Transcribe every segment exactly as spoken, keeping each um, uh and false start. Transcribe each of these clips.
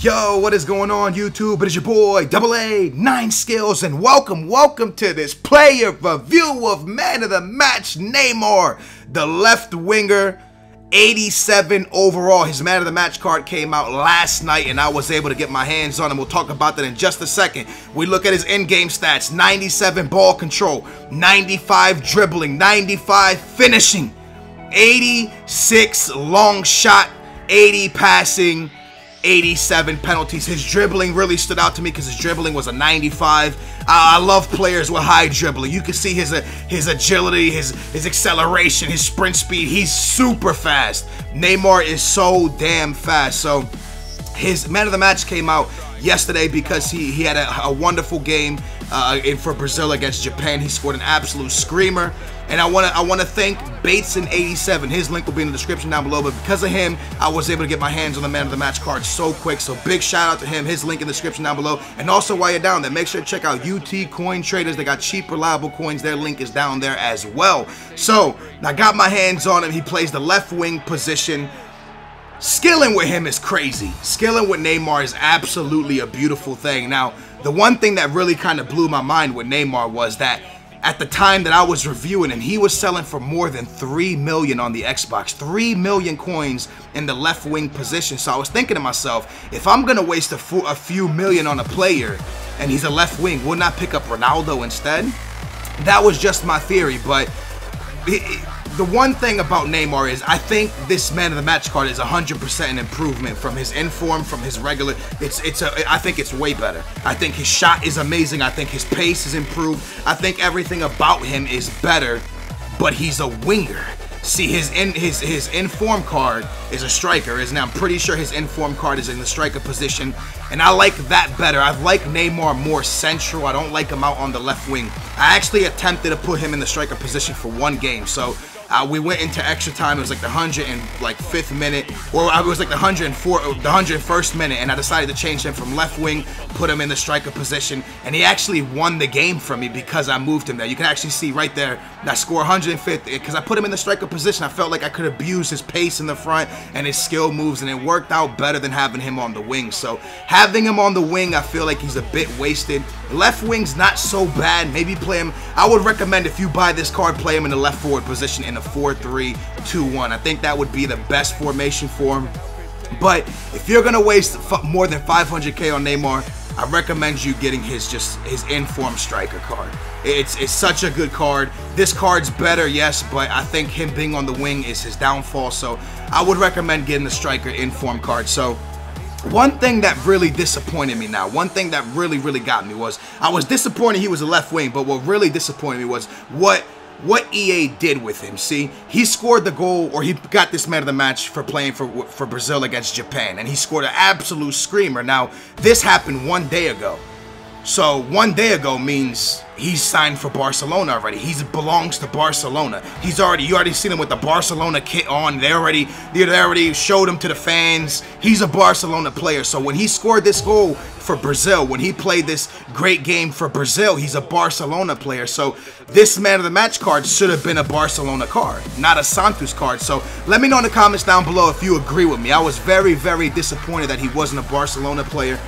Yo, what is going on, YouTube? It is your boy A A nine skillz, and welcome, welcome to this player review of Man of the Match Neymar, the left winger, eighty-seven overall. His Man of the Match card came out last night, and I was able to get my hands on him. We'll talk about that in just a second. We look at his in-game stats: ninety-seven ball control, ninety-five dribbling, ninety-five finishing, eighty-six long shot, eighty passing, eighty-seven penalties. His dribbling really stood out to me because his dribbling was a ninety-five. Uh, I love players with high dribbling. You can see his uh, his agility, his his acceleration, his sprint speed. He's super fast. Neymar is so damn fast. So his Man of the Match came out yesterday because he he had a, a wonderful game uh, in for Brazil against Japan. He scored an absolute screamer. And I want to I want to thank Bateson eighty-seven. His link will be in the description down below. But because of him, I was able to get my hands on the Man of the Match card so quick. So big shout out to him. His link in the description down below. And also, while you're down there, make sure to check out U T Coin Traders. They got cheap, reliable coins. Their link is down there as well. So I got my hands on him. He plays the left wing position. Skilling with him is crazy. Skilling with Neymar is absolutely a beautiful thing. Now, the one thing that really kind of blew my mind with Neymar was that at the time that I was reviewing him, he was selling for more than three million on the Xbox, three million coins in the left wing position. So I was thinking to myself, if I'm gonna waste a, a few million on a player and he's a left wing, wouldn't I pick up Ronaldo instead? That was just my theory. But it, it, the one thing about Neymar is I think this Man of the Match card is one hundred percent an improvement from his inform, from his regular. It's it's a, I think it's way better. I think his shot is amazing. I think his pace is improved. I think everything about him is better, but he's a winger. See, his in his his inform card is a striker, isn't it? I'm pretty sure his inform card is in the striker position, and I like that better. I like Neymar more central. I don't like him out on the left wing. I actually attempted to put him in the striker position for one game. So Uh, we went into extra time. It was like the one hundred fifth minute, or it was like the one hundred fourth, the one hundred first minute, and I decided to change him from left wing, put him in the striker position, and he actually won the game for me because I moved him there. You can actually see right there, I score one hundred fifth because I put him in the striker position. I felt like I could abuse his pace in the front and his skill moves, and it worked out better than having him on the wing. So having him on the wing, I feel like he's a bit wasted. Left wing's not so bad. Maybe play him. I would recommend, if you buy this card, play him in the left forward position in four three two one. I think that would be the best formation for him. But if you're gonna waste f more than five hundred K on Neymar, I recommend you getting his just his inform striker card. It's it's such a good card. This card's better, yes, but I think him being on the wing is his downfall. So I would recommend getting the striker inform card. So one thing that really disappointed me now, one thing that really, really got me was, I was disappointed he was a left wing, but what really disappointed me was what What E A did with him. See, he scored the goal, or he got this Man of the Match for playing for for Brazil against Japan, and he scored an absolute screamer. Now, this happened one day ago, so one day ago means he's signed for Barcelona already. He belongs to Barcelona. He's already you already seen him with the Barcelona kit on. They already they already showed him to the fans. He's a Barcelona player. So when he scored this goal for Brazil, when he played this great game for Brazil, he's a Barcelona player. So this Man of the Match card should have been a Barcelona card, not a Santos card. So let me know in the comments down below if you agree with me. I was very, very disappointed that he wasn't a Barcelona player.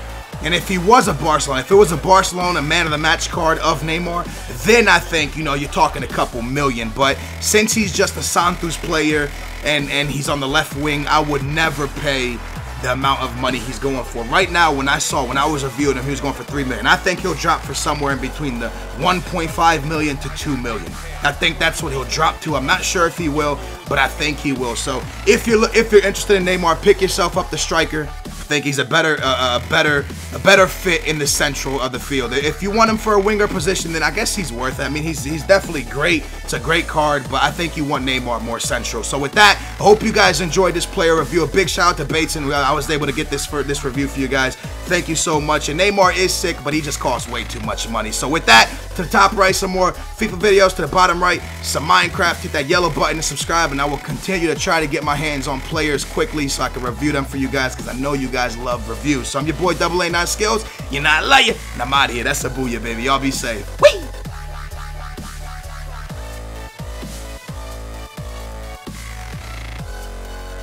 And if he was a Barcelona, if it was a Barcelona Man of the Match card of Neymar, then I think, you know, you're talking a couple million. But since he's just a Santos player and, and he's on the left wing, I would never pay the amount of money he's going for. Right now, when I saw, when I was reviewing him, he was going for three million. I think he'll drop for somewhere in between the one point five million to two million. I think that's what he'll drop to. I'm not sure if he will, but I think he will. So if you're, if you're interested in Neymar, pick yourself up the striker. I think he's a better, uh, a better, a better fit in the central of the field. If you want him for a winger position, then I guess he's worth it. I mean, he's he's definitely great. It's a great card, but I think you want Neymar more central. So with that, I hope you guys enjoyed this player review. A big shout out to Bateson. I was able to get this for this review for you guys. Thank you so much. And Neymar is sick, but he just costs way too much money. So with that, to the top right, some more FIFA videos. To the bottom right, some Minecraft. Hit that yellow button and subscribe. And I will continue to try to get my hands on players quickly so I can review them for you guys, because I know you guys. guys love reviews. So I'm your boy A A nine skillz. You're not a liar, and I'm out of here. That's a booyah, baby. Y'all be safe. Whee!